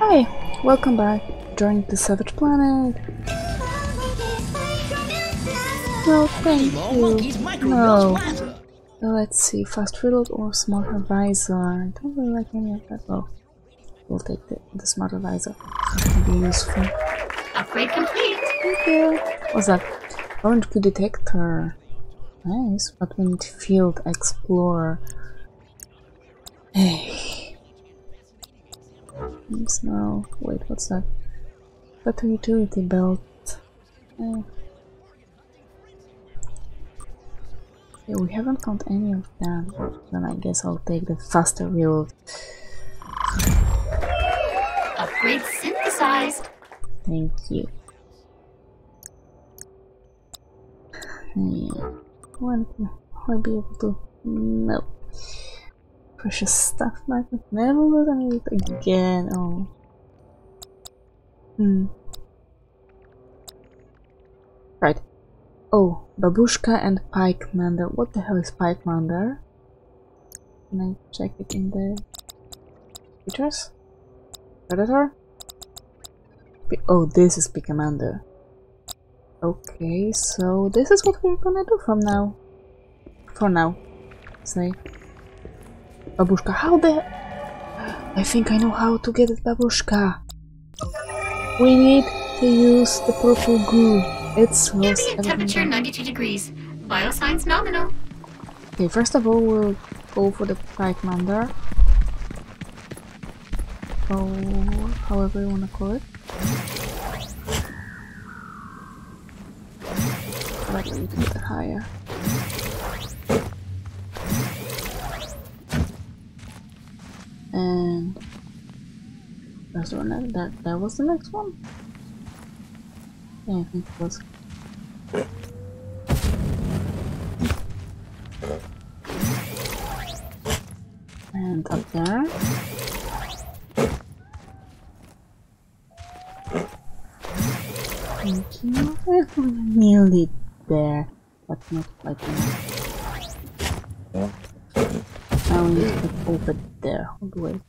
Hi, welcome back. Journey to the Savage Planet. No, thank you. No. Let's see, fast reload or smarter visor. I don't really like any of that. Oh, we'll take the smarter visor. It can be useful. Upgrade complete. Thank you. What's that? Orange Q detector. Nice. But we need field explorer. Hey. No. Wait, what's that? Better utility belt. Oh. Yeah, we haven't found any of them. Then I guess I'll take the faster reload. Upgrade synthesized. Thank you. Yeah. Will I be able to? No. Precious stuff magnet. Never will I need it again. Oh. Hmm. Right. Oh, Babushka and Pike Mander. What the hell is Pike Mander? Can I check it in the features? Predator? Oh, this is Pikamander. Okay, so this is what we're gonna do from now. For now. Say. Babushka, how the... I think I know how to get it, Babushka. We need to use the purple goo. It's temperature 92 degrees. Bioscience nominal. Okay, first of all, we'll go for the Pikemander. Oh, however you wanna call it. I like that you can get higher. And that's one. That was the next one. Yeah, I think it was. And up there. Thank you. Nearly there, but not quite enough. Yeah. Now we need to get over there. Hold the way.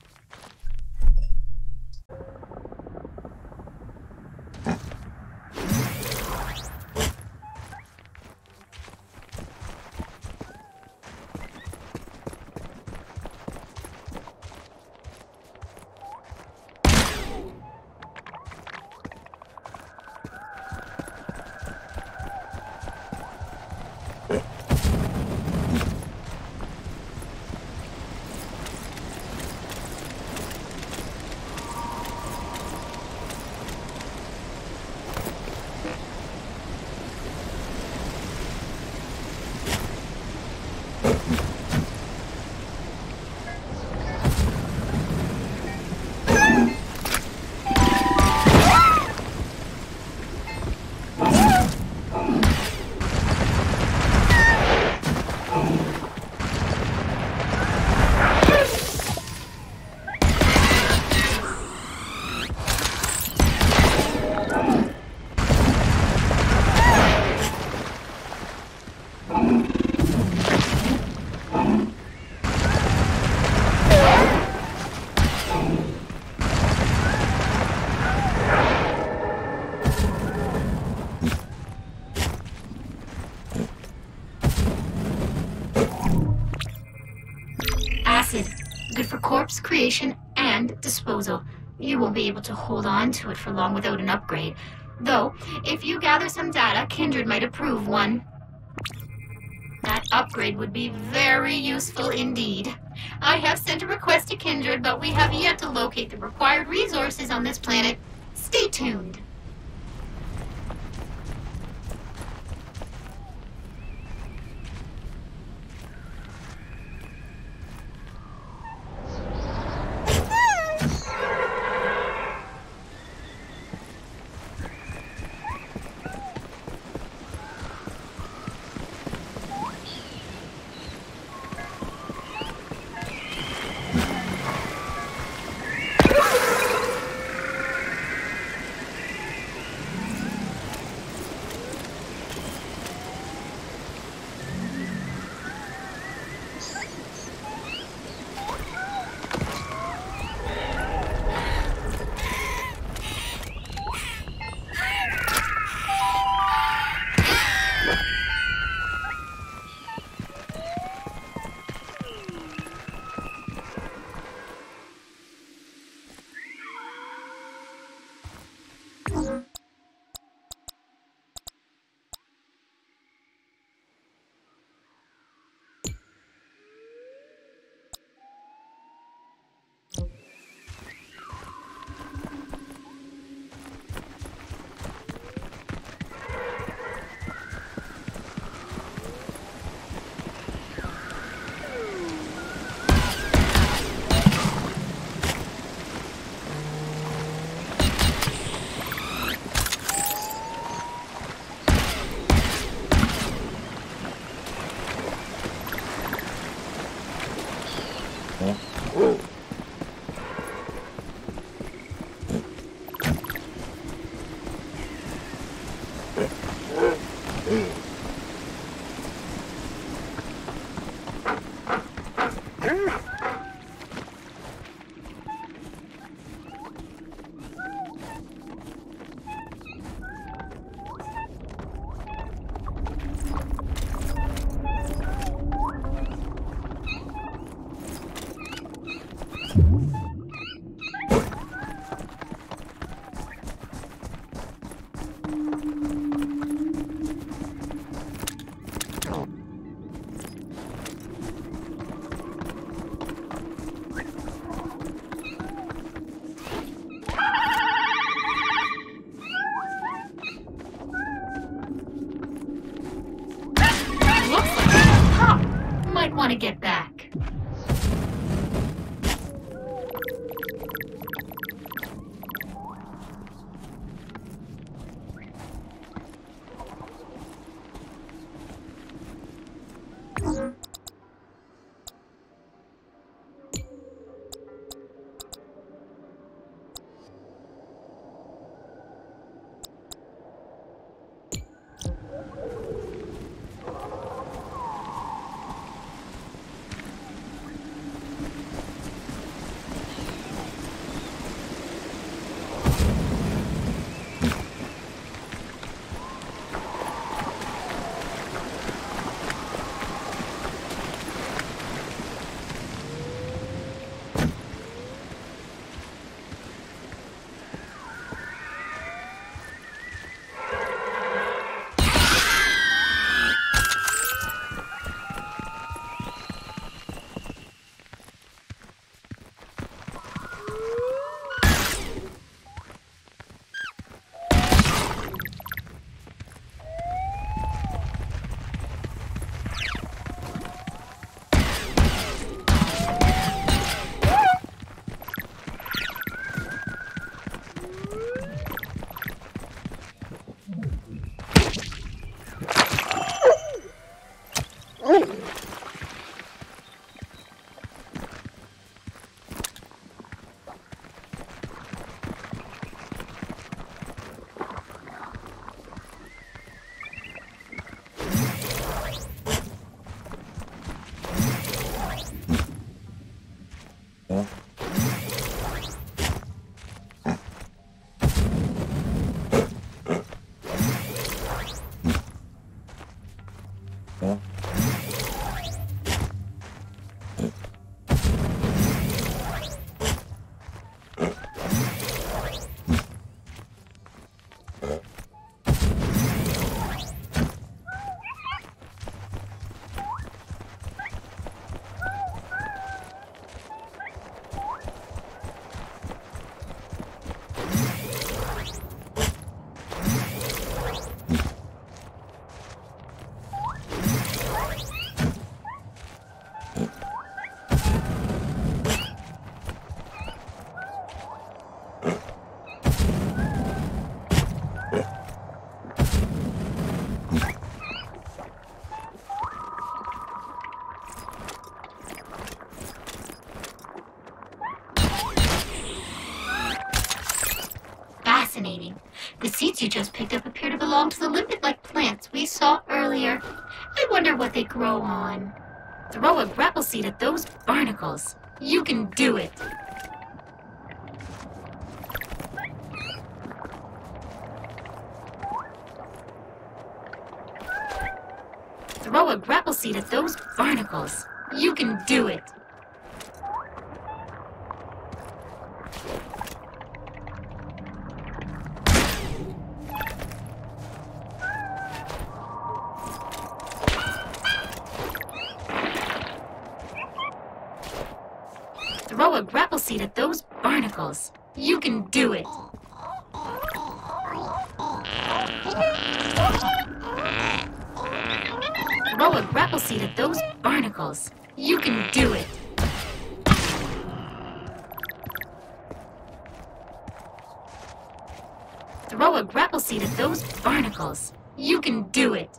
Creation and disposal. You won't be able to hold on to it for long without an upgrade. Though, if you gather some data, Kindred might approve one. That upgrade would be very useful indeed. I have sent a request to Kindred, but we have yet to locate the required resources on this planet. Stay tuned. The seeds you just picked up appear to belong to the limpet-like plants we saw earlier. I wonder what they grow on. Throw a grapple seed at those barnacles. You can do it. Throw a grapple seed at those barnacles. You can do it. Throw a grapple seed at those barnacles. You can do it. Throw a grapple seed at those barnacles. You can do it. Throw a grapple seed at those barnacles. You can do it.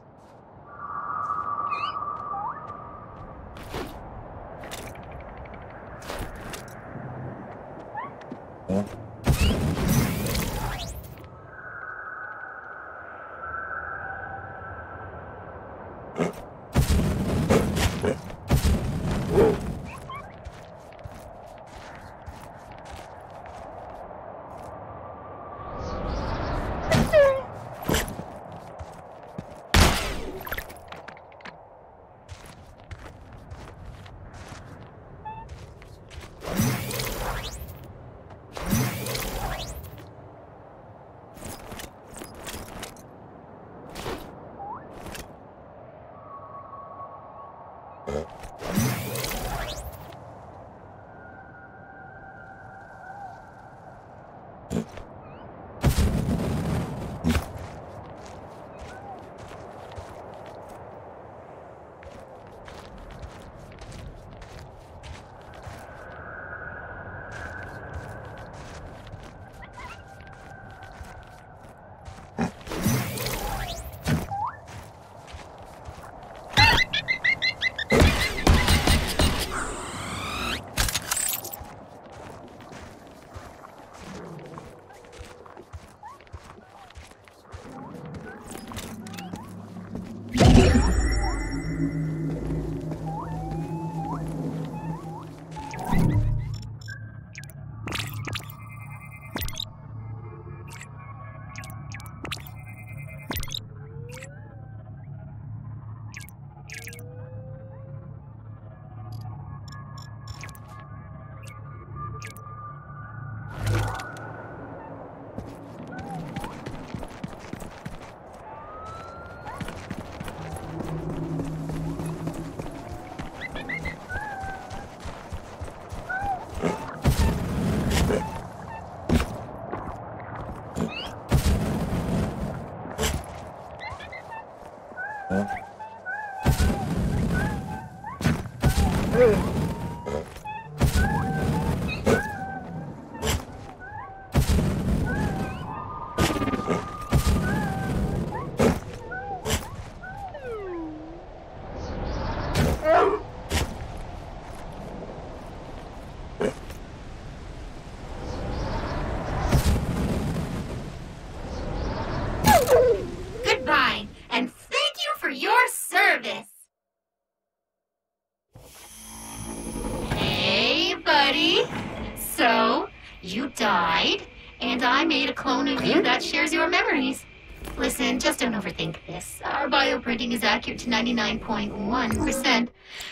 Is accurate to 99.1%.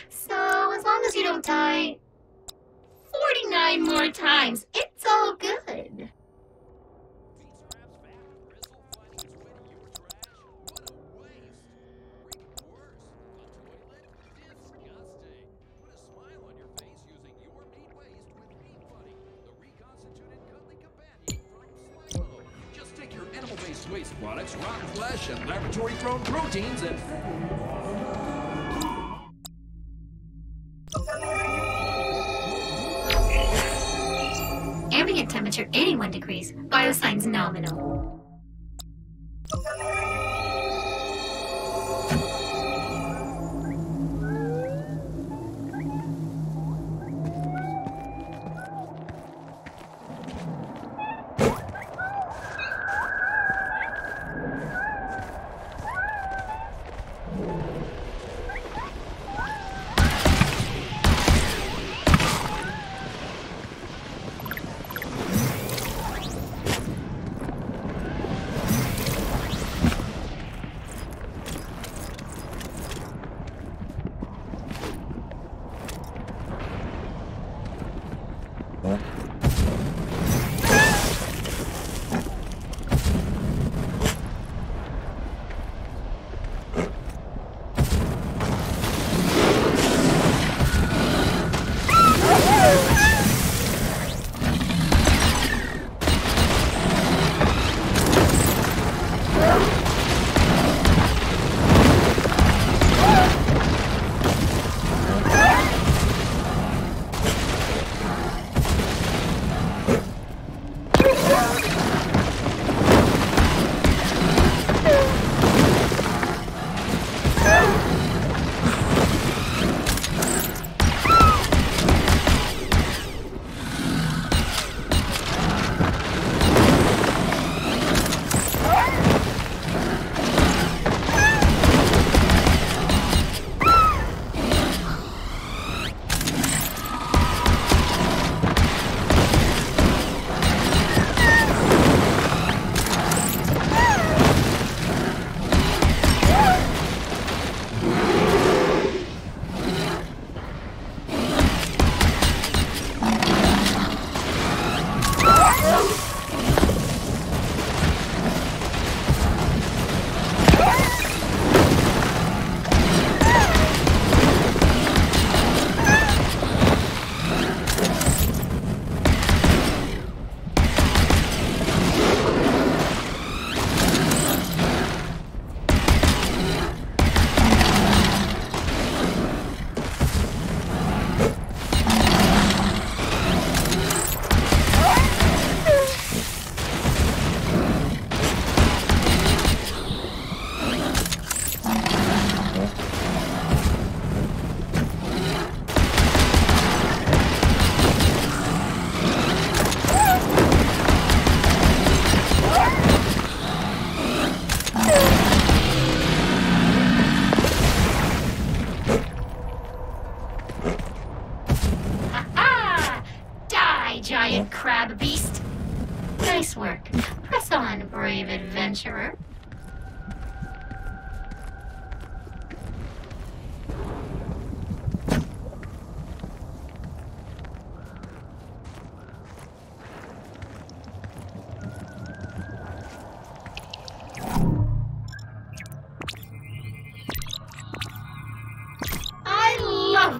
So as long as you don't die 49 more times, it's all good. Waste products, rotten flesh, and laboratory-grown proteins, and... Ambient temperature 81 degrees. Biosigns nominal.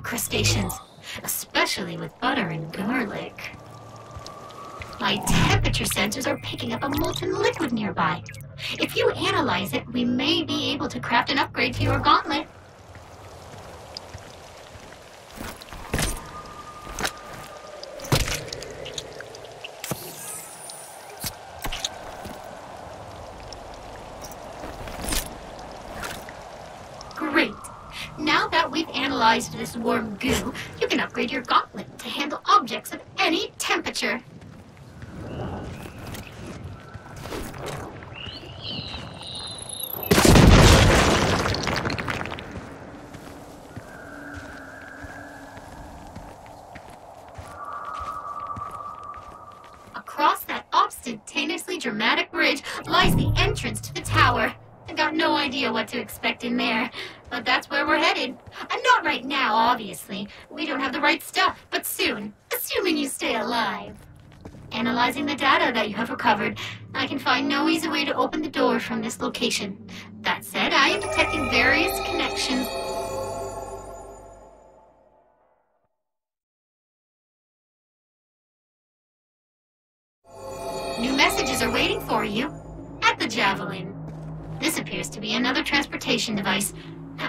Crustaceans, especially with butter and garlic. My temperature sensors are picking up a molten liquid nearby. If you analyze it, we may be able to craft an upgrade for your gauntlet. To this warm goo, you can upgrade your gauntlet to handle objects of any temperature. Across that ostentatiously dramatic bridge lies the entrance to the tower. I got no idea what to expect in there, but that's where we're headed. Not right now, obviously. We don't have the right stuff, but soon, assuming you stay alive. Analyzing the data that you have recovered, I can find no easy way to open the door from this location. That said, I am detecting various connections. New messages are waiting for you at the Javelin. This appears to be another transportation device.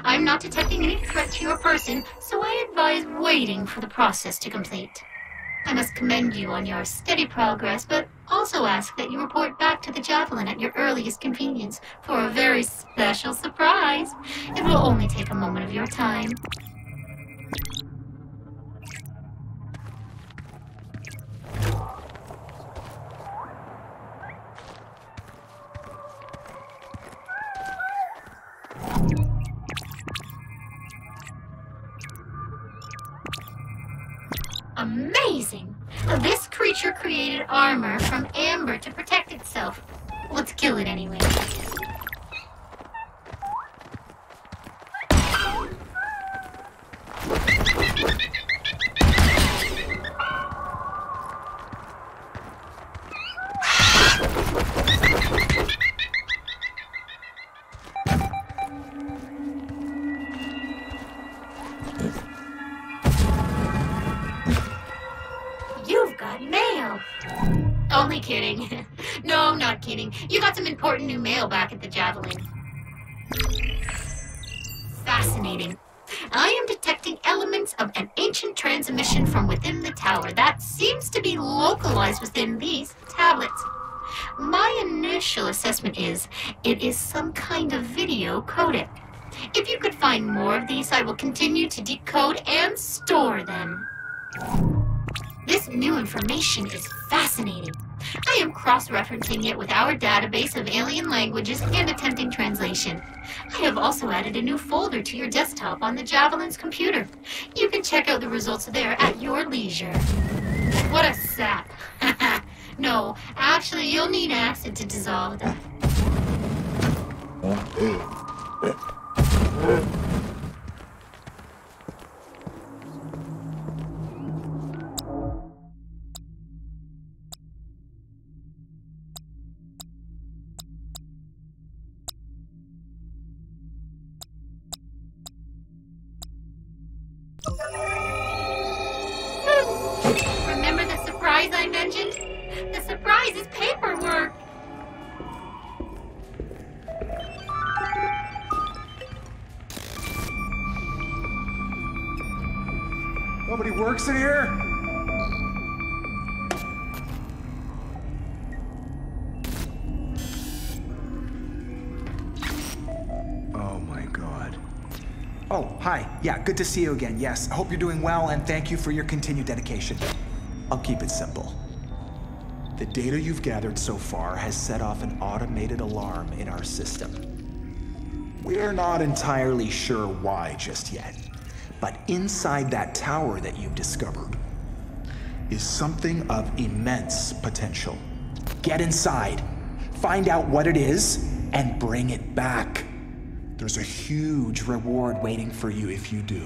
I'm not detecting any threat to your person, so I advise waiting for the process to complete. I must commend you on your steady progress, but also ask that you report back to the Javelin at your earliest convenience for a very special surprise. It will only take a moment of your time. Amazing! This creature created armor from amber to protect itself. Let's kill it anyway. Kidding. No, I'm not kidding. You got some important new mail back at the Javelin. Fascinating. I am detecting elements of an ancient transmission from within the tower that seems to be localized within these tablets. My initial assessment is it is some kind of video codec. If you could find more of these, I will continue to decode and store them. This new information is fascinating. I am cross-referencing it with our database of alien languages and attempting translation. I have also added a new folder to your desktop on the Javelin's computer. You can check out the results there at your leisure. What a sap. No, actually you'll need acid to dissolve them. guys, it's paperwork. Nobody works in here? Oh my God. Oh, hi. Yeah, good to see you again. Yes, I hope you're doing well, and thank you for your continued dedication. I'll keep it simple. The data you've gathered so far has set off an automated alarm in our system. We're not entirely sure why just yet. But inside that tower that you've discovered is something of immense potential. Get inside, find out what it is, and bring it back. There's a huge reward waiting for you if you do.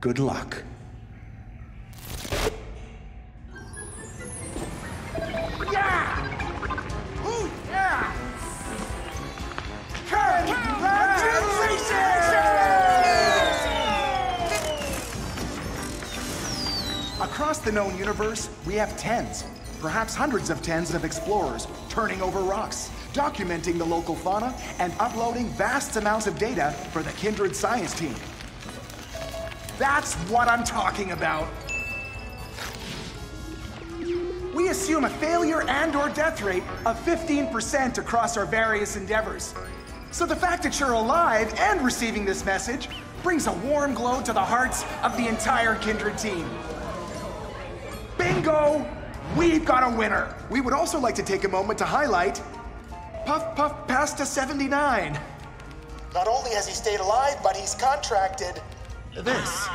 Good luck. Across the known universe, we have tens, perhaps hundreds of tens of explorers turning over rocks, documenting the local fauna, and uploading vast amounts of data for the Kindred science team. That's what I'm talking about. We assume a failure and or death rate of 15% across our various endeavors. So the fact that you're alive and receiving this message brings a warm glow to the hearts of the entire Kindred team. Bingo! We've got a winner! We would also like to take a moment to highlight Puff Puff Pasta 79. Not only has he stayed alive, but he's contracted this.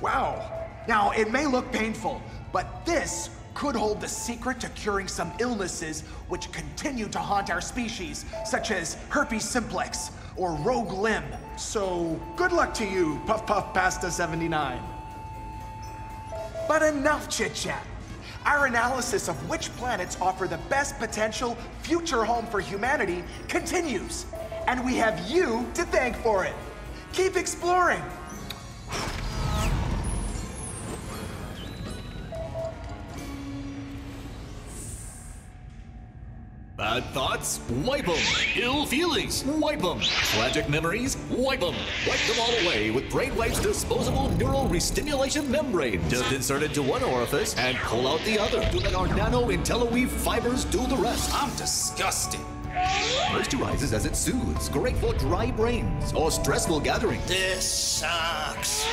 Wow. Now, it may look painful, but this could hold the secret to curing some illnesses which continue to haunt our species, such as herpes simplex or rogue limb. So, good luck to you, Puff Puff Pasta 79. But enough chit-chat. Our analysis of which planets offer the best potential future home for humanity continues, and we have you to thank for it. Keep exploring. Bad thoughts? Wipe them. Ill feelings? Wipe them. Tragic memories? Wipe them. Wipe them all away with Brainwave's disposable neural restimulation membrane. Just insert into one orifice and pull out the other to let our nano-IntelliWeave fibers do the rest. I'm disgusted. Moisturizes as it soothes. Great for dry brains or stressful gatherings. This sucks.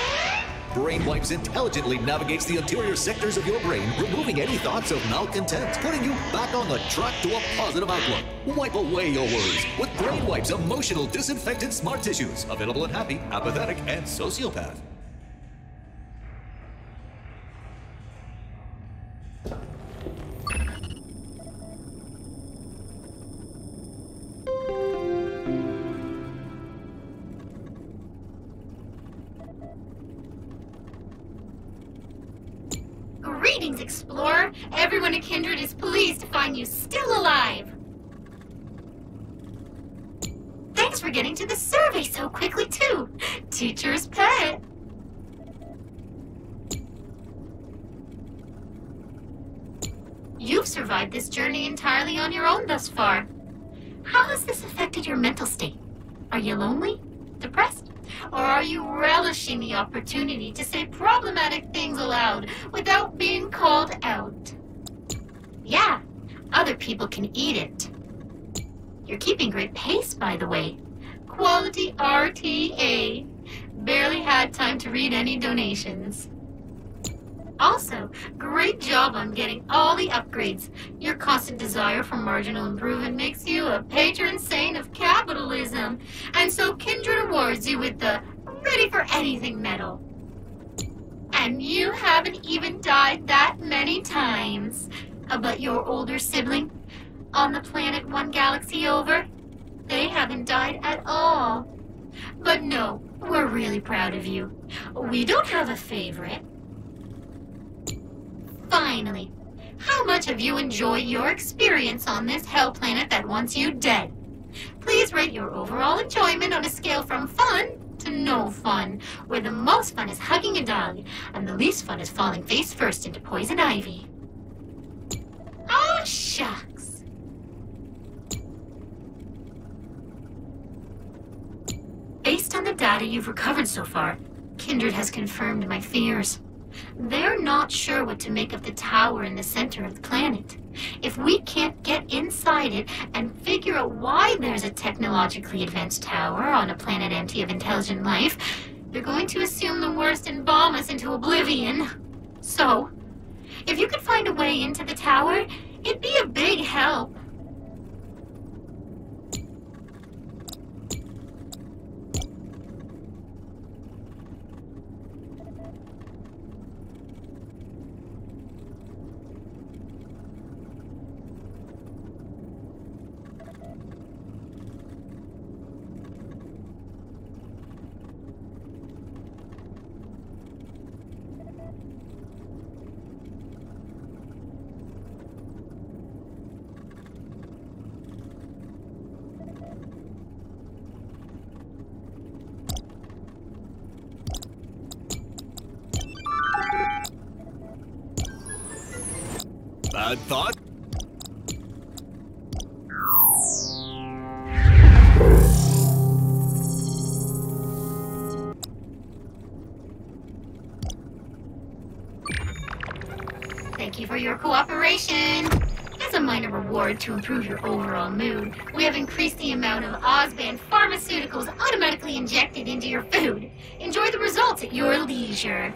Brainwipes intelligently navigates the interior sectors of your brain, removing any thoughts of malcontent, putting you back on the track to a positive outlook. Wipe away your worries with Brainwipes Emotional Disinfectant Smart Tissues, available in Happy, Apathetic, and Sociopath. Explorer, everyone at Kindred is pleased to find you still alive. Thanks for getting to the survey so quickly, too. Teacher's pet. You've survived this journey entirely on your own thus far. How has this affected your mental state? Are you lonely? Depressed? Or are you relishing the opportunity to say problematic things aloud without being called out? Yeah, other people can eat it. You're keeping great pace, by the way. Quality RTA. Barely had time to read any donations. Also, great job on getting all the upgrades. Your constant desire for marginal improvement makes you a patron saint of capitalism. And so Kindred awards you with the Ready for Anything medal. And you haven't even died that many times. But your older sibling, on the planet one galaxy over, they haven't died at all. But no, we're really proud of you. We don't have a favorite. Finally, how much have you enjoyed your experience on this hell planet that wants you dead? Please rate your overall enjoyment on a scale from fun to no fun, where the most fun is hugging a dog, and the least fun is falling face first into poison ivy. Shucks. Based on the data you've recovered so far, Kindred has confirmed my fears. They're not sure what to make of the tower in the center of the planet. If we can't get inside it and figure out why there's a technologically advanced tower on a planet empty of intelligent life, they're going to assume the worst and bomb us into oblivion. So, if you could find a way into the tower, it'd be a big help. Bad thought? Thank you for your cooperation. As a minor reward to improve your overall mood, we have increased the amount of Osband pharmaceuticals automatically injected into your food. Enjoy the results at your leisure.